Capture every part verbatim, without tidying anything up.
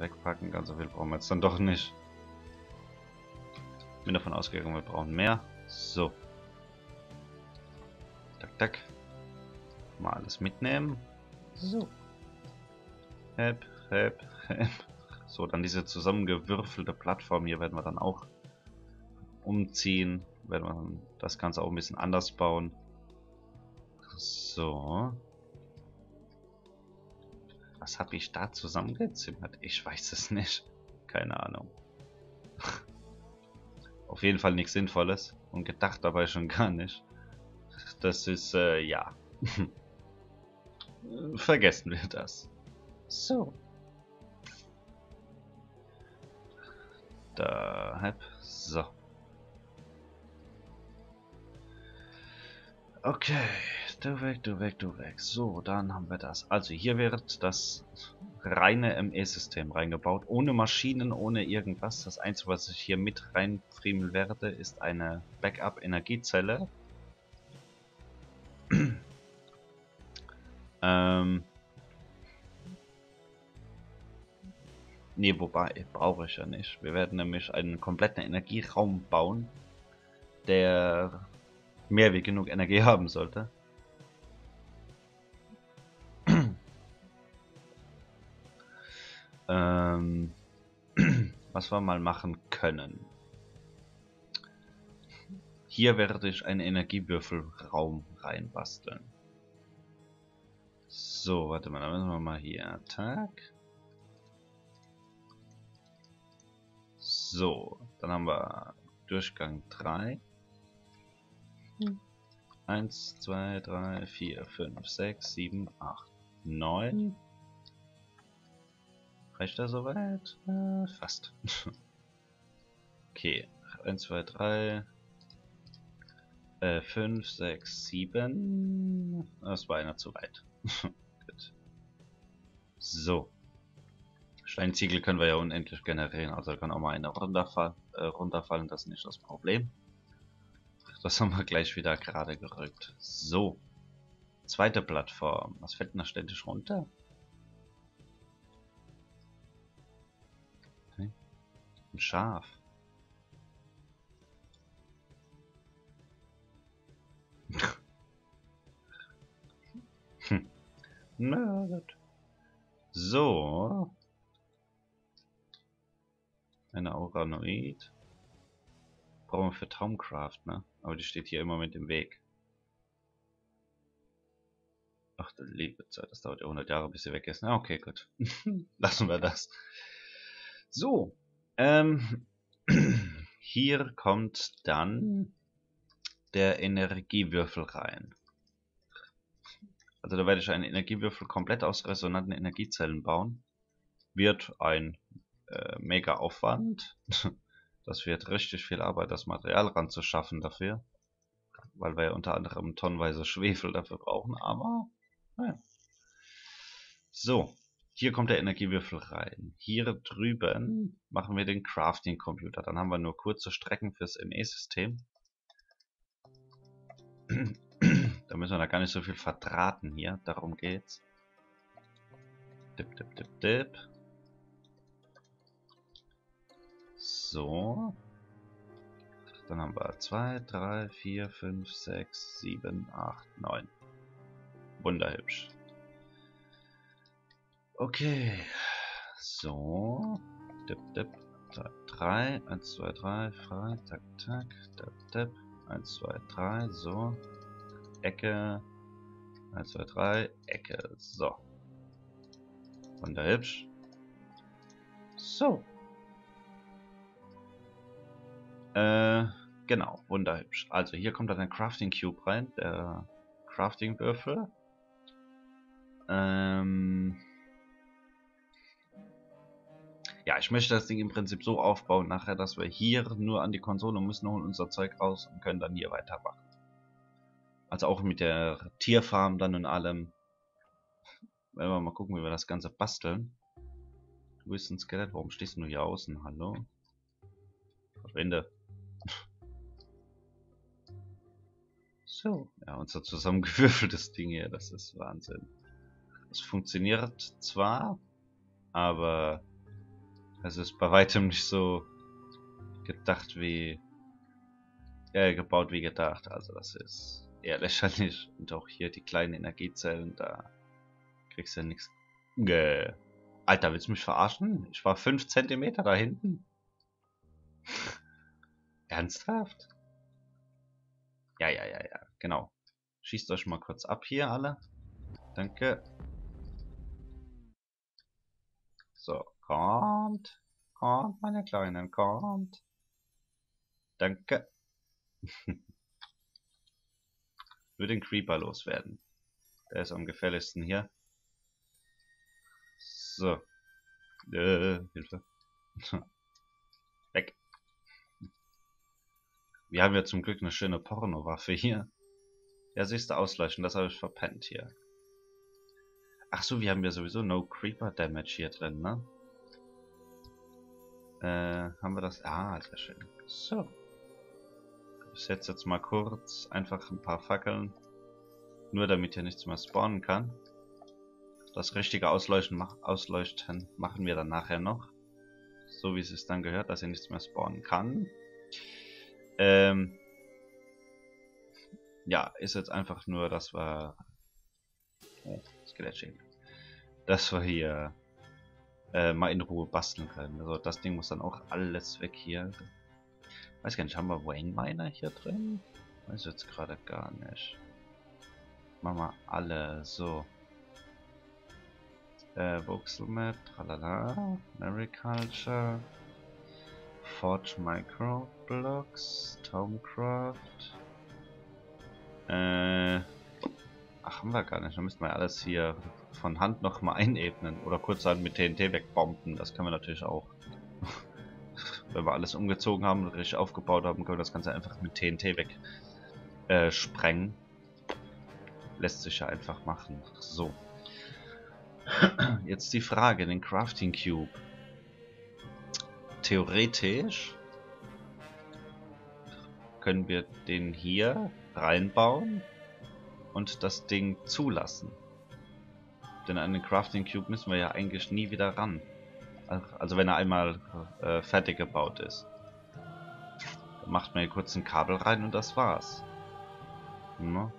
wegpacken. Ganz so viel brauchen wir jetzt dann doch nicht. Ich bin davon ausgegangen, wir brauchen mehr. So. Tak, tak. Mal alles mitnehmen. So. Hep, hep, hep. So, dann diese zusammengewürfelte Plattform hier werden wir dann auch umziehen. Werden wir das Ganze auch ein bisschen anders bauen. So. Was habe ich da zusammengezimmert? Ich weiß es nicht. Keine Ahnung. Auf jeden Fall nichts Sinnvolles. Und gedacht dabei schon gar nicht. Das ist, äh, ja. Vergessen wir das. So. Da, halb. So. Okay. Du weg, du weg, du weg. So, dann haben wir das. Also hier wird das reine M E-System reingebaut. Ohne Maschinen, ohne irgendwas. Das Einzige, was ich hier mit reinfriemeln werde, ist eine Backup-Energiezelle. ähm... Ne, wobei, brauche ich ja nicht. Wir werden nämlich einen kompletten Energieraum bauen, der mehr wie genug Energie haben sollte. ähm, was wir mal machen können. Hier werde ich einen Energiewürfelraum reinbasteln. So, warte mal, dann müssen wir mal hier. Tag. So, dann haben wir Durchgang drei. eins, zwei, drei, vier, fünf, sechs, sieben, acht, neun. Mhm. Reicht das soweit? Äh, fast. Okay, eins, zwei, drei, fünf, sechs, sieben. Das war einer zu weit. Gut. So. Steinziegel können wir ja unendlich generieren, also kann auch mal eine runterfall, äh, runterfallen, das ist nicht das Problem. Das haben wir gleich wieder gerade gerückt. So, zweite Plattform. Was fällt denn da ständig runter? Okay. Ein Schaf. hm. Na gut. So. Eine Organoid. Brauchen wir für Tomcraft, ne? Aber die steht hier immer mit im Weg. Ach du liebe Zeit, das dauert ja hundert Jahre, bis sie weg ist. Na okay, gut. Lassen wir das. So. Ähm, hier kommt dann der Energiewürfel rein. Also da werde ich einen Energiewürfel komplett aus resonanten Energiezellen bauen. Wird ein mega Aufwand. Das wird richtig viel Arbeit, das Material ranzuschaffen dafür. Weil wir ja unter anderem tonnenweise Schwefel dafür brauchen, aber naja. So, hier kommt der Energiewürfel rein. Hier drüben machen wir den Crafting-Computer. Dann haben wir nur kurze Strecken fürs M E-System. Da müssen wir da gar nicht so viel verdrahten hier. Darum geht's. Dip, dip, dip, dip. So, dann haben wir zwei, drei, vier, fünf, sechs, sieben, acht, neun. Wunderhübsch. Okay, so, dip, dip, drei, eins, zwei, drei, frei, tak, tak, dip, dip, eins, zwei, drei, so, Ecke, eins, zwei, drei, Ecke, so. Wunderhübsch. So. Genau, wunderhübsch. Also hier kommt dann ein Crafting Cube rein, der Crafting Würfel. Ähm ja, ich möchte das Ding im Prinzip so aufbauen nachher, dass wir hier nur an die Konsole müssen, holen unser Zeug raus und können dann hier weitermachen. Also auch mit der Tierfarm dann und allem. Wenn wir mal gucken, wie wir das Ganze basteln. Du bist ein Skelett, warum stehst du nur hier außen? Hallo? Verschwinde. So, ja, unser zusammengewürfeltes Ding hier, das ist Wahnsinn. Das funktioniert zwar, aber Also ist bei weitem nicht so gedacht wie äh, gebaut wie gedacht. Also das ist eher lächerlich. Und auch hier die kleinen Energiezellen, da kriegst du ja nichts. Gäh. Alter, willst du mich verarschen? Ich war fünf Zentimeter da hinten. Ernsthaft? Ja, ja, ja, ja, genau. Schießt euch mal kurz ab hier alle. Danke. So, kommt. Kommt, meine Kleinen, kommt. Danke. Ich will den Creeper loswerden. Der ist am gefährlichsten hier. So. Äh, Hilfe. Weg. Wir haben ja zum Glück eine schöne Pornowaffe hier. Ja, siehst du, auslöschen, das habe ich verpennt hier. Ach so, wir haben ja sowieso No Creeper Damage hier drin, ne? Äh, haben wir das? Ah, sehr schön. So. Ich setze jetzt mal kurz einfach ein paar Fackeln. Nur damit hier nichts mehr spawnen kann. Das richtige Ausleuchten, mach, Ausleuchten machen wir dann nachher noch. So wie es es dann gehört, dass ihr nichts mehr spawnen kann. Ähm, ja, ist jetzt einfach nur, dass wir... Oh, Skelettschädel. Dass wir hier äh, mal in Ruhe basteln können. Also das Ding muss dann auch alles weg hier. Weiß gar nicht, haben wir Wayne Miner hier drin? Weiß jetzt gerade gar nicht. Machen wir alle so. Äh, Voxelmap, tralala, Mariculture, Forge Microblocks, Tomcraft. Äh, ach, haben wir gar nicht. Da müssen wir alles hier von Hand nochmal einebnen. Oder kurz halt mit T N T wegbomben. Das können wir natürlich auch. Wenn wir alles umgezogen haben und richtig aufgebaut haben, können wir das Ganze einfach mit T N T weg äh, sprengen. Lässt sich ja einfach machen. So. Jetzt die Frage, den Crafting Cube. Theoretisch können wir den hier reinbauen und das Ding zulassen. Denn an den Crafting Cube müssen wir ja eigentlich nie wieder ran. Also wenn er einmal äh, fertig gebaut ist. Dann macht man hier kurz ein Kabel rein und das war's. Ja.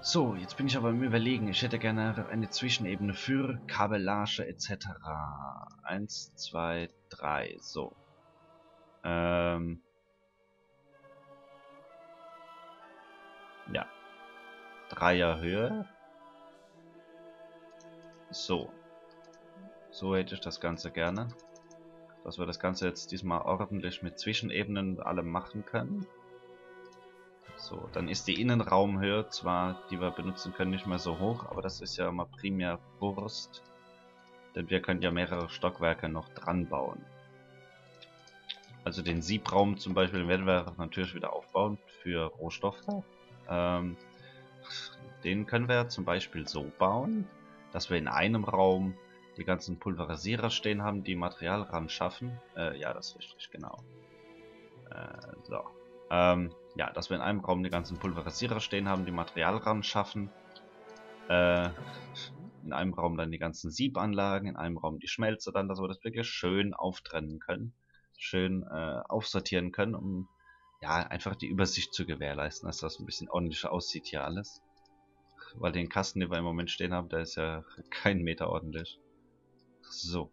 So, jetzt bin ich aber im Überlegen. Ich hätte gerne eine Zwischenebene für Kabellage et cetera. Eins, zwei, drei. So. Ähm. Ja. Dreier Höhe. So. So hätte ich das Ganze gerne. Dass wir das Ganze jetzt diesmal ordentlich mit Zwischenebenen und allem machen können. So, dann ist die Innenraumhöhe zwar, die wir benutzen können, nicht mehr so hoch, aber das ist ja immer primär Wurst. Denn wir können ja mehrere Stockwerke noch dran bauen. Also den Siebraum zum Beispiel werden wir natürlich wieder aufbauen für Rohstoffe. Ähm, den können wir zum Beispiel so bauen, dass wir in einem Raum die ganzen Pulverisierer stehen haben, die Material ran schaffen. Äh, ja, das ist richtig, genau. Äh, so. Ähm, ja, dass wir in einem Raum die ganzen Pulverisierer stehen haben, die Material ran schaffen. Äh, in einem Raum dann die ganzen Siebanlagen, in einem Raum die Schmelze dann, dass wir das wirklich schön auftrennen können. Schön äh, aufsortieren können, um ja einfach die Übersicht zu gewährleisten, dass das ein bisschen ordentlicher aussieht hier alles. Weil den Kasten, den wir im Moment stehen haben, der ist ja kein Meter ordentlich. So.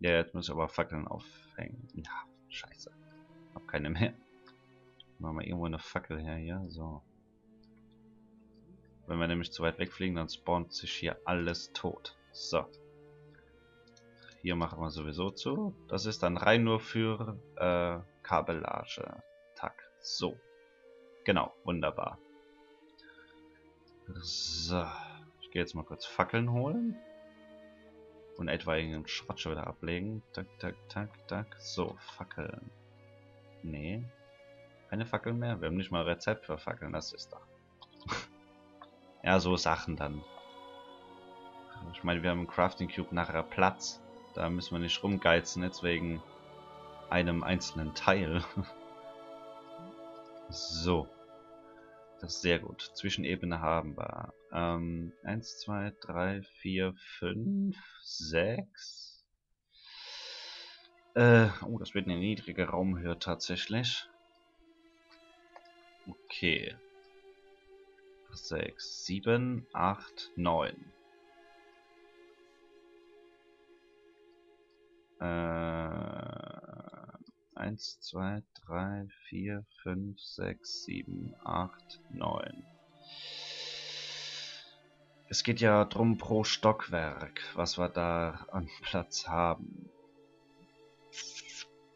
Ja, jetzt muss ich aber Fackeln aufhängen. Ja, scheiße. Hab keine mehr. Machen wir irgendwo eine Fackel her hier, so. Wenn wir nämlich zu weit wegfliegen, dann spawnt sich hier alles tot. So. Hier machen wir sowieso zu. Das ist dann rein nur für äh, Kabellage. Tack. So. Genau, wunderbar. So. Ich gehe jetzt mal kurz Fackeln holen. Und etwa irgendeinen Schrott schon wieder ablegen. Tack, tack, tack, tack. So, Fackeln. Nee. Keine Fackeln mehr? Wir haben nicht mal Rezept für Fackeln, das ist doch. Ja, so Sachen dann. Ich meine, wir haben im Crafting Cube nachher Platz. Da müssen wir nicht rumgeizen, jetzt wegen einem einzelnen Teil. So. Das ist sehr gut. Zwischenebene haben wir. Ähm, eins, zwei, drei, vier, fünf, sechs. Äh, oh, das wird eine niedrige Raumhöhe tatsächlich. Okay. sechs, sieben, acht, neun. Äh, eins, zwei, drei, vier, fünf, sechs, sieben, acht, neun. Es geht ja drum pro Stockwerk, was wir da an Platz haben.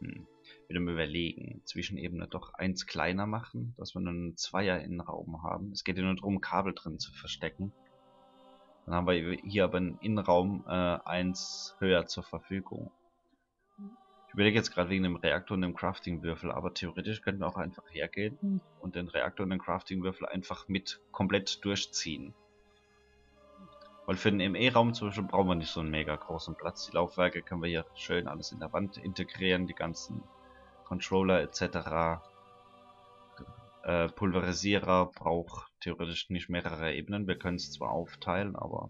Hm. Wieder mal überlegen. Zwischenebene doch eins kleiner machen, dass wir nur einen Zweier-Innenraum haben. Es geht ja nur darum, Kabel drin zu verstecken. Dann haben wir hier aber einen Innenraum äh, eins höher zur Verfügung. Ich überlege jetzt gerade wegen dem Reaktor und dem Crafting-Würfel, aber theoretisch könnten wir auch einfach hergehen und den Reaktor und den Crafting-Würfel einfach mit komplett durchziehen. Weil für den M E-Raum zum Beispiel brauchen wir nicht so einen mega großen Platz. Die Laufwerke können wir hier schön alles in der Wand integrieren, die ganzen Controller et cetera. Äh, Pulverisierer braucht theoretisch nicht mehrere Ebenen. Wir können es zwar aufteilen, aber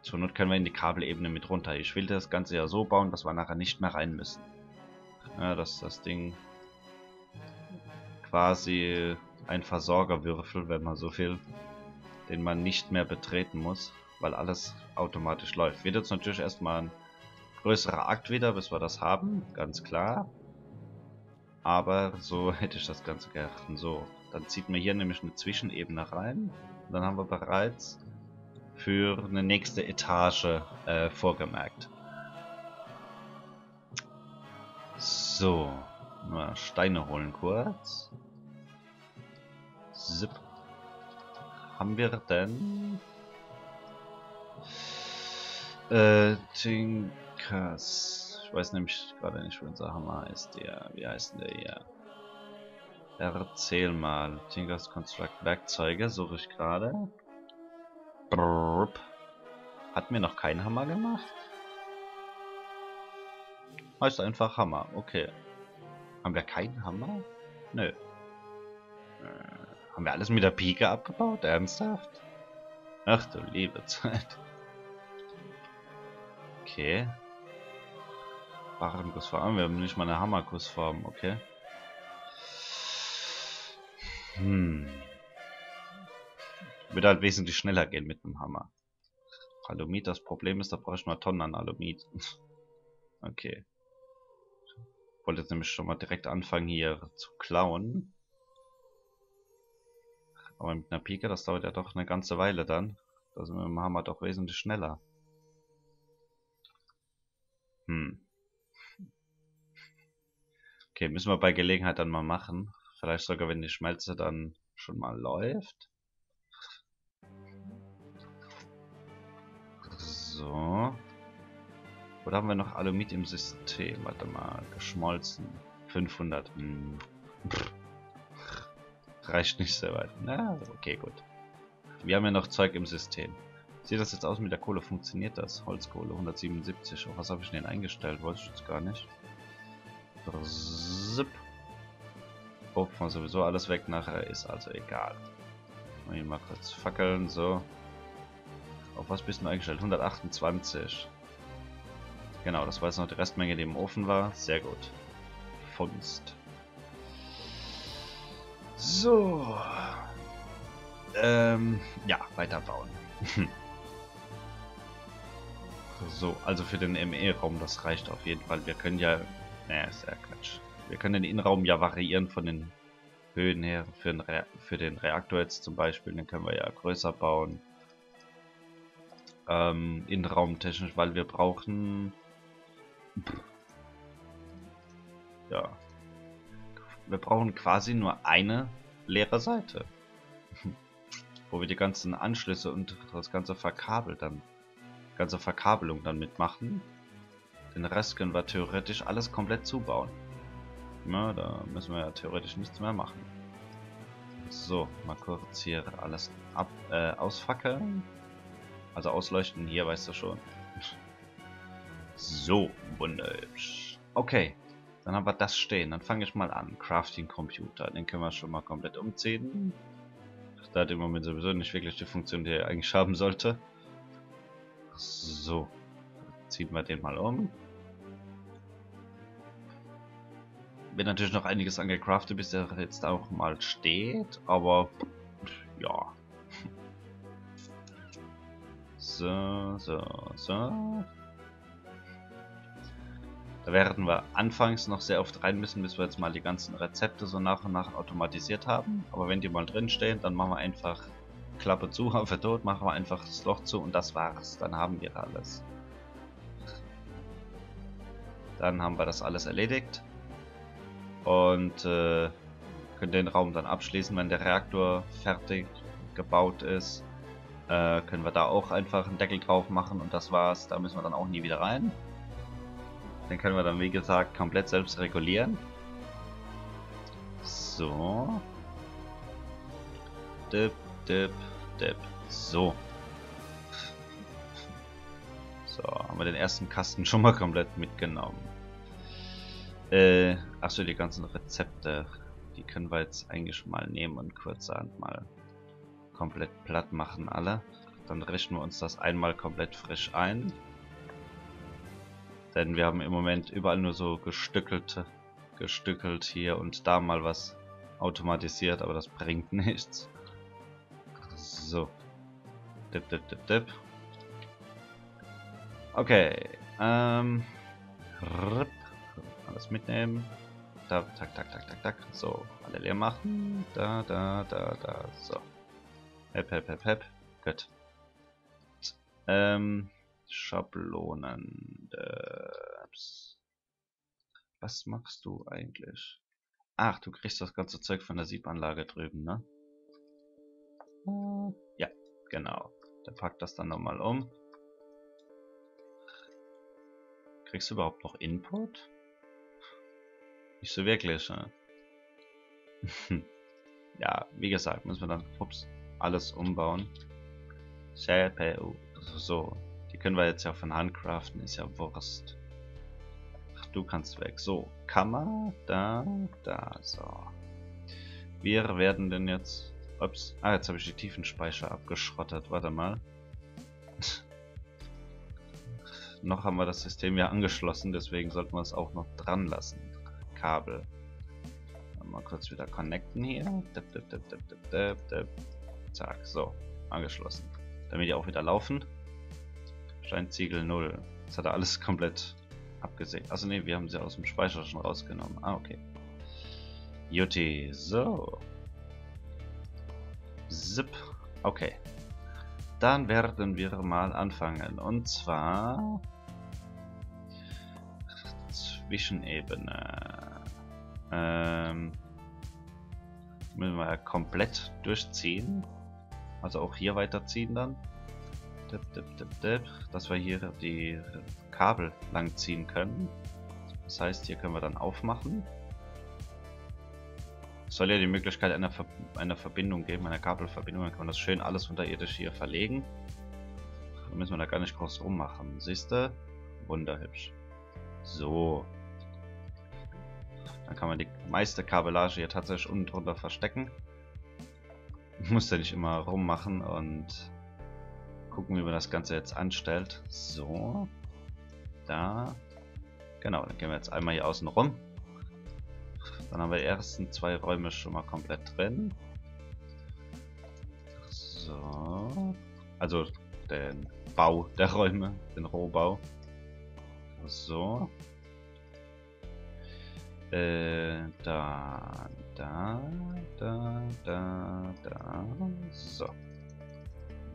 zur Not können wir in die Kabelebene mit runter. Ich will das Ganze ja so bauen, dass wir nachher nicht mehr rein müssen. Ja, dass das Ding quasi ein Versorgerwürfel, wenn man so will, den man nicht mehr betreten muss, weil alles automatisch läuft. Wird jetzt natürlich erstmal ein größerer Akt wieder, bis wir das haben, ganz klar. Aber so hätte ich das Ganze gedacht. So, dann zieht man hier nämlich eine Zwischenebene rein. Und dann haben wir bereits für eine nächste Etage äh, vorgemerkt. So, mal Steine holen kurz. Zip. Haben wir denn? Äh, Tinkas. Ich weiß nämlich gerade nicht, wo unser Hammer heißt. Der, wie heißt denn der hier? Erzähl mal. Tinkers Construct Werkzeuge suche ich gerade. Hat mir noch keinen Hammer gemacht? Heißt einfach Hammer. Okay. Haben wir keinen Hammer? Nö. Äh, haben wir alles mit der Pike abgebaut? Ernsthaft? Ach du liebe Zeit. Okay. Barrengussform. Wir haben nicht mal eine Hammergussform, okay. Hm. Wird halt wesentlich schneller gehen mit einem Hammer. Alumit, das Problem ist, da brauche ich mal Tonnen an Alumit. Okay. Ich wollte jetzt nämlich schon mal direkt anfangen hier zu klauen. Aber mit einer Pike, das dauert ja doch eine ganze Weile dann. Da sind wir mit dem Hammer doch wesentlich schneller. Hm. Okay, müssen wir bei Gelegenheit dann mal machen. Vielleicht sogar, wenn die Schmelze dann schon mal läuft. So. Oder haben wir noch Alumit im System? Warte mal, geschmolzen. fünfhundert. Hm. Reicht nicht sehr weit. Na, okay, gut. Wir haben ja noch Zeug im System. Sieht das jetzt aus mit der Kohle? Funktioniert das? Holzkohle hundertsiebenundsiebzig. Oh, was habe ich denn eingestellt? Wollte ich jetzt gar nicht. Zip. Hopfen wir sowieso alles weg nachher, ist also egal. Mal kurz fackeln, so. Auf was bist du eingestellt? hundertachtundzwanzig. Genau, das war jetzt noch die Restmenge, die im Ofen war. Sehr gut. Funst. So. Ähm, ja, weiterbauen. So, also für den M E-Raum, das reicht auf jeden Fall. Wir können ja... Naja, ist ja Quatsch. Wir können den Innenraum ja variieren von den Höhen her. Für den, Re für den Reaktor jetzt zum Beispiel, den können wir ja größer bauen. Ähm, Innenraumtechnisch, weil wir brauchen... Ja. Wir brauchen quasi nur eine leere Seite. Wo wir die ganzen Anschlüsse und das ganze Verkabel dann... ganze Verkabelung dann mitmachen. Den Rest können wir theoretisch alles komplett zubauen. Na, da müssen wir ja theoretisch nichts mehr machen. So, mal kurz hier alles ab, äh, ausfackeln. Also ausleuchten, hier weißt du schon. So, wunderlich. Okay, Dann haben wir das stehen. Dann fange ich mal an. Crafting Computer. Den können wir schon mal komplett umziehen. Da hat im Moment sowieso nicht wirklich die Funktion, die er eigentlich haben sollte. So. Ziehen wir den mal um. Wird natürlich noch einiges angecraftet, bis der jetzt auch mal steht. Aber ja. So, so, so. Da werden wir anfangs noch sehr oft rein müssen, bis wir jetzt mal die ganzen Rezepte so nach und nach automatisiert haben. Aber wenn die mal drin stehen, dann machen wir einfach Klappe zu, Hafe tot, machen wir einfach das Loch zu und das war's. Dann haben wir alles. Dann haben wir das alles erledigt. Und äh, können den Raum dann abschließen, wenn der Reaktor fertig gebaut ist. Äh, können wir da auch einfach einen Deckel drauf machen und das war's. Da müssen wir dann auch nie wieder rein. Den können wir dann, wie gesagt, komplett selbst regulieren. So. Dip, dip, dip. So. So, haben wir den ersten Kasten schon mal komplett mitgenommen. Äh, achso, die ganzen Rezepte. Die können wir jetzt eigentlich mal nehmen und kurzerhand mal komplett platt machen alle. Dann richten wir uns das einmal komplett frisch ein. Denn wir haben im Moment überall nur so gestückelte, gestückelt hier und da mal was automatisiert, aber das bringt nichts. So. Dip, dip, dip, dip. Okay. Ähm. Ripp. Alles mitnehmen. Da, tak, tak, tak, tak, tak. So. Alle leer machen. Da, da, da, da. So. Hep, hep, hep, hep. Gut. Ähm. Schablonen. Was machst du eigentlich? Ach, du kriegst das ganze Zeug von der Siebanlage drüben, ne? Ja, genau. Der packt das dann nochmal um. Kriegst du überhaupt noch Input? Nicht so wirklich, ne? Ja, wie gesagt, müssen wir dann ups, alles umbauen. So. Die können wir jetzt ja von Hand craften, ist ja Wurst. Ach, du kannst weg. So, Kammer, da, da, so. Wir werden denn jetzt... Ups, ah, jetzt habe ich die Tiefenspeicher abgeschrottet, warte mal. Noch haben wir das System ja angeschlossen, deswegen sollten wir es auch noch dran lassen. Kabel. Mal kurz wieder connecten hier. Dip, dip, dip, dip, dip, dip, dip. Zack, so, angeschlossen. Damit die auch wieder laufen. Steinziegel null. Jetzt hat er alles komplett abgesägt. Also ne, wir haben sie aus dem Speicher schon rausgenommen. Ah, okay. Juti, so. Zip. Okay. Dann werden wir mal anfangen. Und zwar... Zwischenebene. Ähm... Müssen wir komplett durchziehen. Also auch hier weiterziehen dann. Dip, dip, dip, dip, dass wir hier die Kabel lang ziehen können. Das heißt, hier können wir dann aufmachen. Es soll ja die Möglichkeit einer, Ver einer Verbindung geben, einer Kabelverbindung. Dann kann man das schön alles unterirdisch hier verlegen. Dann müssen wir da gar nicht groß rummachen. Siehst du? Wunderhübsch. So. Dann kann man die meiste Kabellage hier tatsächlich unten drunter verstecken. Muss ja nicht immer rummachen und... gucken, wie man das Ganze jetzt anstellt. So. Da. Genau, dann gehen wir jetzt einmal hier außen rum. Dann haben wir die ersten zwei Räume schon mal komplett drin. So. Also den Bau der Räume, den Rohbau. So. Äh, da, da, da, da, da. So.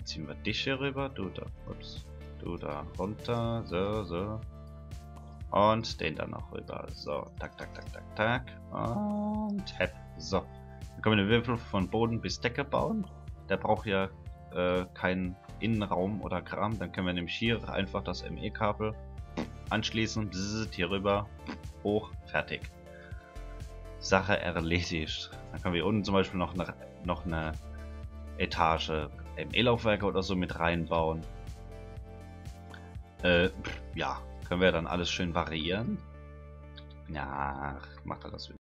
Ziehen wir dich hier rüber, du da, ups, du da runter, so, so. Und den dann noch rüber, so, tak, tak, tak, tak, tak. Und hepp, so. Dann können wir den Würfel von Boden bis Decke bauen. Der braucht ja äh, keinen Innenraum oder Kram. Dann können wir nämlich hier einfach das M E-Kabel anschließen, bzzzt, hier rüber, hoch, fertig. Sache erledigt. Dann können wir unten zum Beispiel noch eine, noch eine Etage M E-Laufwerke oder so mit reinbauen. Äh, ja, können wir dann alles schön variieren. Ach, macht er das wieder.